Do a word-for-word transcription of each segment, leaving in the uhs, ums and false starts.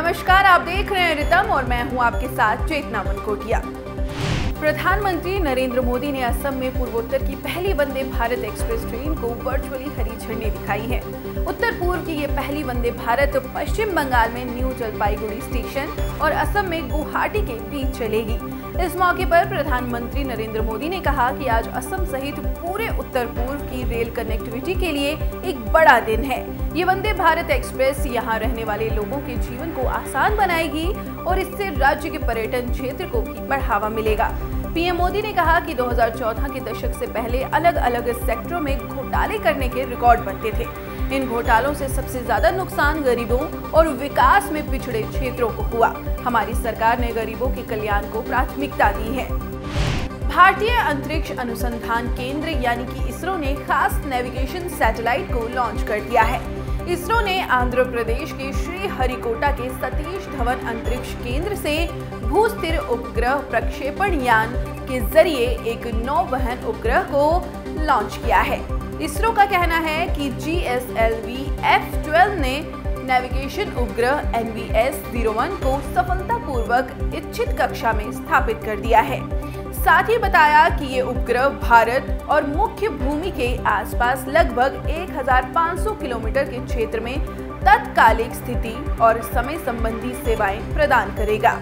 नमस्कार, आप देख रहे हैं रितम और मैं हूं आपके साथ चेतना मनकोटिया। प्रधानमंत्री नरेंद्र मोदी ने असम में पूर्वोत्तर की पहली वंदे भारत एक्सप्रेस ट्रेन को वर्चुअली हरी झंडी दिखाई है। उत्तर पूर्व की ये पहली वंदे भारत पश्चिम बंगाल में न्यू जलपाईगुड़ी स्टेशन और असम में गुवाहाटी के बीच चलेगी। इस मौके पर प्रधानमंत्री नरेंद्र मोदी ने कहा कि आज असम सहित पूरे उत्तर पूर्व की रेल कनेक्टिविटी के लिए एक बड़ा दिन है। ये वंदे भारत एक्सप्रेस यहाँ रहने वाले लोगों के जीवन को आसान बनाएगी और इससे राज्य के पर्यटन क्षेत्र को भी बढ़ावा मिलेगा। पीएम मोदी ने कहा कि दो हज़ार चौदह के दशक से पहले अलग अलग सेक्टरों में घोटाले करने के रिकॉर्ड बनते थे। इन घोटालों से सबसे ज्यादा नुकसान गरीबों और विकास में पिछड़े क्षेत्रों को हुआ। हमारी सरकार ने गरीबों के कल्याण को प्राथमिकता दी है। भारतीय अंतरिक्ष अनुसंधान केंद्र यानी कि इसरो ने खास नेविगेशन सैटेलाइट को लॉन्च कर दिया है। इसरो ने आंध्र प्रदेश के श्रीहरिकोटा के सतीश धवन अंतरिक्ष केंद्र से भूस्थिर उपग्रह प्रक्षेपण यान के जरिए एक नौवहन उपग्रह को लॉन्च किया है। इसरो का कहना है कि G S L V F twelve ने नेविगेशन उपग्रह N V S zero one को सफलतापूर्वक इच्छित कक्षा में स्थापित कर दिया है। साथ ही बताया कि ये उपग्रह भारत और मुख्य भूमि के आसपास लगभग एक हज़ार पाँच सौ किलोमीटर के क्षेत्र में तत्कालिक स्थिति और समय संबंधी सेवाएं प्रदान करेगा।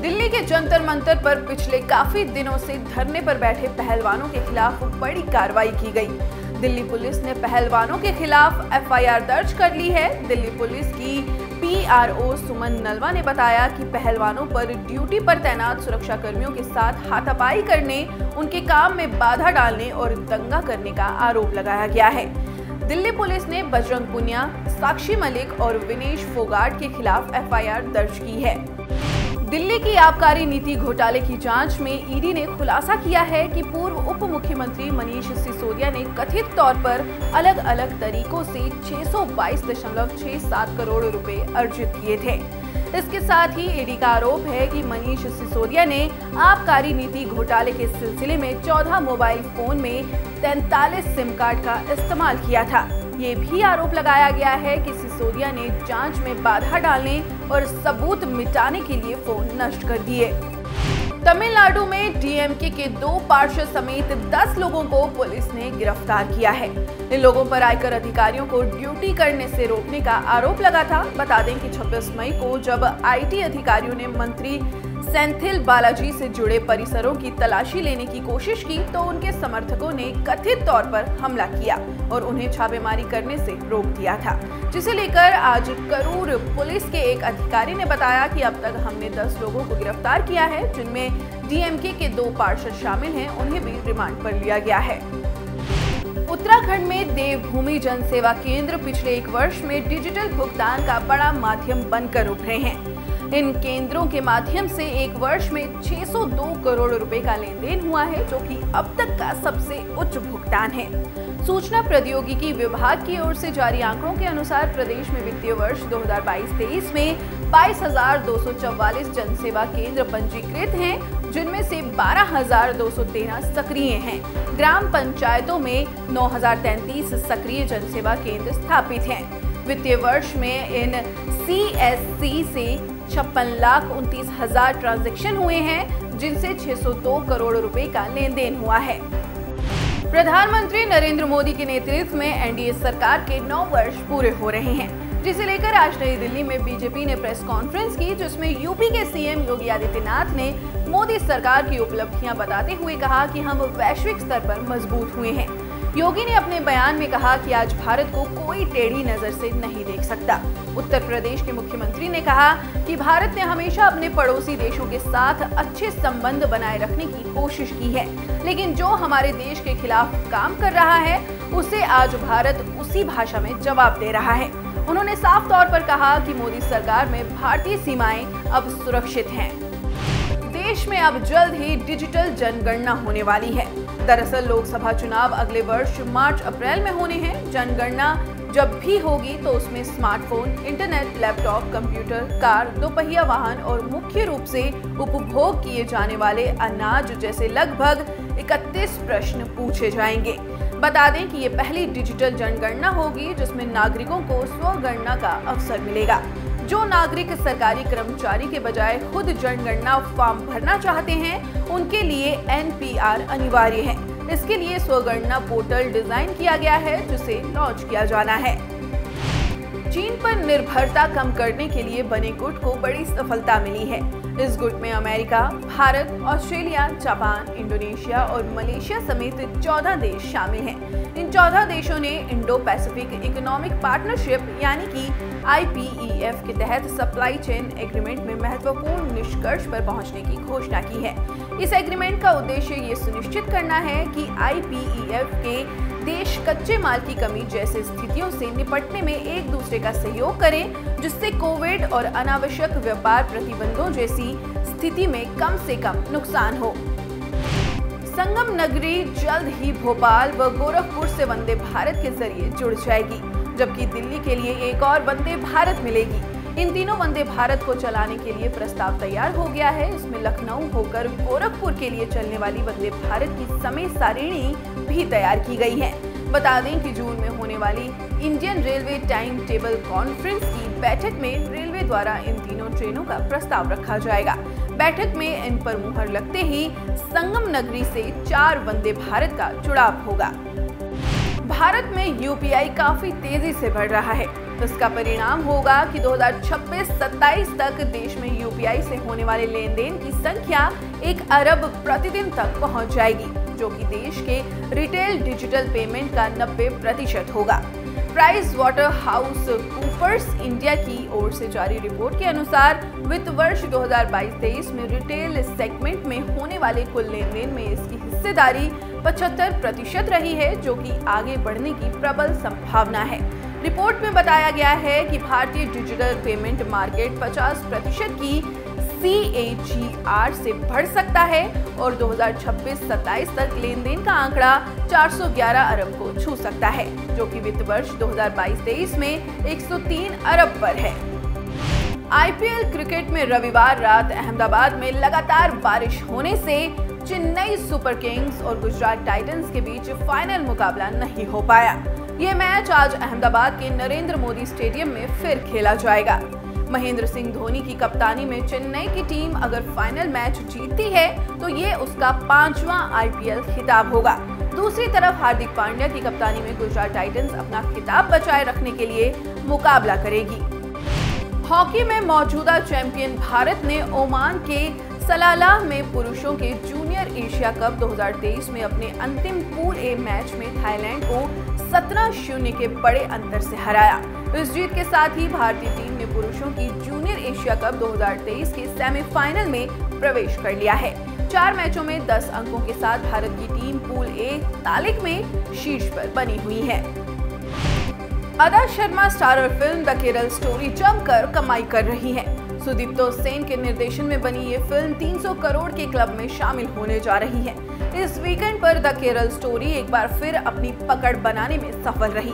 दिल्ली के जंतर मंतर पर पिछले काफी दिनों से धरने पर बैठे पहलवानों के खिलाफ बड़ी कार्रवाई की गई। दिल्ली पुलिस ने पहलवानों के खिलाफ एफ आई आर दर्ज कर ली है। दिल्ली पुलिस की P R O Suman Nalwa ने बताया कि पहलवानों पर ड्यूटी पर तैनात सुरक्षा कर्मियों के साथ हाथापाई करने, उनके काम में बाधा डालने और दंगा करने का आरोप लगाया गया है। दिल्ली पुलिस ने बजरंग पुनिया, साक्षी मलिक और विनेश फोगाट के खिलाफ एफ आई आर दर्ज की है। दिल्ली की आबकारी नीति घोटाले की जांच में ईडी ने खुलासा किया है कि पूर्व उप मुख्यमंत्री मनीष सिसोदिया ने कथित तौर पर अलग अलग तरीकों से छह सौ बाईस दशमलव छह सात करोड़ रुपए अर्जित किए थे। इसके साथ ही ईडी का आरोप है कि मनीष सिसोदिया ने आबकारी नीति घोटाले के सिलसिले में चौदह मोबाइल फोन में तैंतालीस सिम कार्ड का इस्तेमाल किया था। ये भी आरोप लगाया गया है कि सिसोदिया ने जांच में बाधा डालने और सबूत मिटाने के लिए फोन नष्ट कर दिए। तमिलनाडु में डी एम के के दो पार्षद समेत दस लोगों को पुलिस ने गिरफ्तार किया है। इन लोगों पर आयकर अधिकारियों को ड्यूटी करने से रोकने का आरोप लगा था। बता दें कि छब्बीस मई को जब आई टी अधिकारियों ने मंत्री सेंथिल बालाजी से जुड़े परिसरों की तलाशी लेने की कोशिश की तो उनके समर्थकों ने कथित तौर पर हमला किया और उन्हें छापेमारी करने से रोक दिया था, जिसे लेकर आज करूर पुलिस के एक अधिकारी ने बताया कि अब तक हमने दस लोगों को गिरफ्तार किया है, जिनमें डी एम के के दो पार्षद शामिल हैं। उन्हें भी रिमांड पर लिया गया है। उत्तराखंड में देव भूमि जन सेवा केंद्र पिछले एक वर्ष में डिजिटल भुगतान का बड़ा माध्यम बनकर उभरे हैं। इन केंद्रों के माध्यम से एक वर्ष में छह सौ दो करोड़ रुपए का लेन देन हुआ है, जो कि अब तक का सबसे उच्च भुगतान है। सूचना प्रौद्योगिकी विभाग की ओर से जारी आंकड़ों के अनुसार प्रदेश में वित्तीय वर्ष दो हज़ार बाईस तेईस में बाईस हज़ार दो सौ चौवालीस जनसेवा केंद्र पंजीकृत हैं, जिनमें से बारह हज़ार दो सौ तेरह सक्रिय हैं। ग्राम पंचायतों में नौ हज़ार तैंतीस सक्रिय जनसेवा केंद्र स्थापित हैं। वित्तीय वर्ष में इन सी एस सी से छप्पन लाख उनतीस हजार ट्रांजेक्शन हुए हैं, जिनसे छह सौ दो करोड़ रुपए का लेन देन हुआ है। प्रधानमंत्री नरेंद्र मोदी के नेतृत्व में एन डी ए सरकार के नौ वर्ष पूरे हो रहे हैं, जिसे लेकर आज नई दिल्ली में बी जे पी ने प्रेस कॉन्फ्रेंस की, जिसमें यू पी के सी एम योगी आदित्यनाथ ने मोदी सरकार की उपलब्धियां बताते हुए कहा कि हम वैश्विक स्तर पर मजबूत हुए हैं। योगी ने अपने बयान में कहा कि आज भारत को कोई टेढ़ी नजर से नहीं देख सकता। उत्तर प्रदेश के मुख्यमंत्री ने कहा कि भारत ने हमेशा अपने पड़ोसी देशों के साथ अच्छे संबंध बनाए रखने की कोशिश की है, लेकिन जो हमारे देश के खिलाफ काम कर रहा है उसे आज भारत उसी भाषा में जवाब दे रहा है। उन्होंने साफ तौर पर कहा कि मोदी सरकार में भारतीय सीमाएं अब सुरक्षित हैं। देश में अब जल्द ही डिजिटल जनगणना होने वाली है। दरअसल लोकसभा चुनाव अगले वर्ष मार्च अप्रैल में होने हैं। जनगणना जब भी होगी तो उसमें smartphone, internet, laptop, computer, car, दोपहिया वाहन और मुख्य रूप से उपभोग किए जाने वाले अनाज जैसे लगभग इकतीस प्रश्न पूछे जाएंगे। बता दें कि ये पहली डिजिटल जनगणना होगी जिसमें नागरिकों को स्वगणना का अवसर मिलेगा। जो नागरिक सरकारी कर्मचारी के बजाय खुद जनगणना फॉर्म भरना चाहते हैं उनके लिए एन पी आर अनिवार्य है। इसके लिए स्वगणना पोर्टल डिजाइन किया गया है जिसे लॉन्च किया जाना है। चीन पर निर्भरता कम करने के लिए बने गुट को बड़ी सफलता मिली है। इस गुट में America, Bharat, Australia, Japan, Indonesia और मलेशिया समेत चौदह देश शामिल हैं। इन चौदह देशों ने इंडो पैसिफिक इकोनॉमिक पार्टनरशिप यानी कि आई पी ई एफ के तहत सप्लाई चेन एग्रीमेंट में महत्वपूर्ण निष्कर्ष पर पहुंचने की घोषणा की है। इस एग्रीमेंट का उद्देश्य ये सुनिश्चित करना है कि आई पी ई एफ के देश कच्चे माल की कमी जैसे स्थितियों से निपटने में एक दूसरे का सहयोग करें, जिससे कोविड और अनावश्यक व्यापार प्रतिबंधों जैसी स्थिति में कम से कम नुकसान हो। संगम नगरी जल्द ही भोपाल व गोरखपुर से वंदे भारत के जरिए जुड़ जाएगी, जबकि दिल्ली के लिए एक और वंदे भारत मिलेगी। इन तीनों वंदे भारत को चलाने के लिए प्रस्ताव तैयार हो गया है। इसमें लखनऊ होकर गोरखपुर के लिए चलने वाली वंदे भारत की समय सारिणी भी तैयार की गई है। बता दें कि जून में होने वाली Indian railway time table conference की बैठक में रेलवे द्वारा इन तीनों ट्रेनों का प्रस्ताव रखा जाएगा। बैठक में इन पर मुहर लगते ही संगम नगरी से चार वंदे भारत का जुड़ाव होगा। भारत में यू पी आई काफी तेजी से बढ़ रहा है। इसका परिणाम होगा कि दो हज़ार छब्बीस सत्ताईस तक देश में यू पी आई से होने वाले लेन देन की संख्या एक अरब प्रतिदिन तक पहुंच जाएगी, जो कि देश के रिटेल डिजिटल पेमेंट का नब्बे प्रतिशत होगा। PricewaterhouseCoopers India की ओर से जारी रिपोर्ट के अनुसार वित्त वर्ष दो हज़ार बाईस तेईस में रिटेल सेगमेंट में होने वाले कुल लेन देन में इसकी हिस्सेदारी पचहत्तर प्रतिशत रही है, जो कि आगे बढ़ने की प्रबल संभावना है। रिपोर्ट में बताया गया है कि भारतीय डिजिटल पेमेंट मार्केट पचास प्रतिशत की सी ए जी आर से बढ़ सकता है और दो हज़ार छब्बीस सत्ताईस तक लेन देन का आंकड़ा चार सौ ग्यारह अरब को छू सकता है, जो कि वित्त वर्ष दो हज़ार बाईस तेईस में एक सौ तीन अरब पर है। आई पी एल क्रिकेट में रविवार रात अहमदाबाद में लगातार बारिश होने से चेन्नई सुपर किंग्स और गुजरात टाइटंस के बीच फाइनल मुकाबला नहीं हो पाया। ये मैच आज अहमदाबाद के नरेंद्र मोदी स्टेडियम में फिर खेला जाएगा। महेंद्र सिंह धोनी की कप्तानी में चेन्नई की टीम अगर फाइनल मैच जीतती है तो ये उसका पांचवा आई पी एल खिताब होगा। दूसरी तरफ हार्दिक पांड्या की कप्तानी में गुजरात टाइटंस अपना खिताब बचाए रखने के लिए मुकाबला करेगी। हॉकी में मौजूदा चैंपियन भारत ने ओमान के सलाला में पुरुषों के जूनियर एशिया कप दो हज़ार तेईस में अपने अंतिम पूल ए मैच में थाईलैंड को सत्रह शून्य के बड़े अंतर से हराया। इस जीत के साथ ही भारतीय टीम ने पुरुषों की जूनियर एशिया कप दो हज़ार तेईस के सेमीफाइनल में प्रवेश कर लिया है। चार मैचों में दस अंकों के साथ भारत की टीम पूल ए तालिका में शीर्ष पर बनी हुई है। अदा Sharma starrer film the Kerala story जमकर कमाई कर रही है। सुदीप्तो सेन के निर्देशन में बनी ये फिल्म तीन सौ करोड़ के क्लब में शामिल होने जा रही है। इस वीकेंड पर द केरल स्टोरी एक बार फिर अपनी पकड़ बनाने में सफल रही।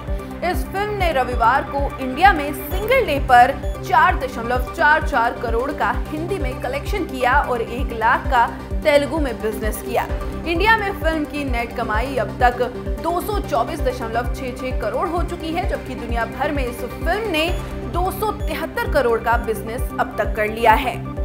इस फिल्म ने रविवार को इंडिया में सिंगल डे पर चार दशमलव चार चार करोड़ का हिंदी में कलेक्शन किया और एक लाख का तेलुगु में बिजनेस किया। इंडिया में फिल्म की नेट कमाई अब तक दो सौ चौबीस दशमलव छह छह करोड़ हो चुकी है, जबकि दुनिया भर में इस फिल्म ने दो सौ तिहत्तर करोड़ का बिजनेस अब तक कर लिया है।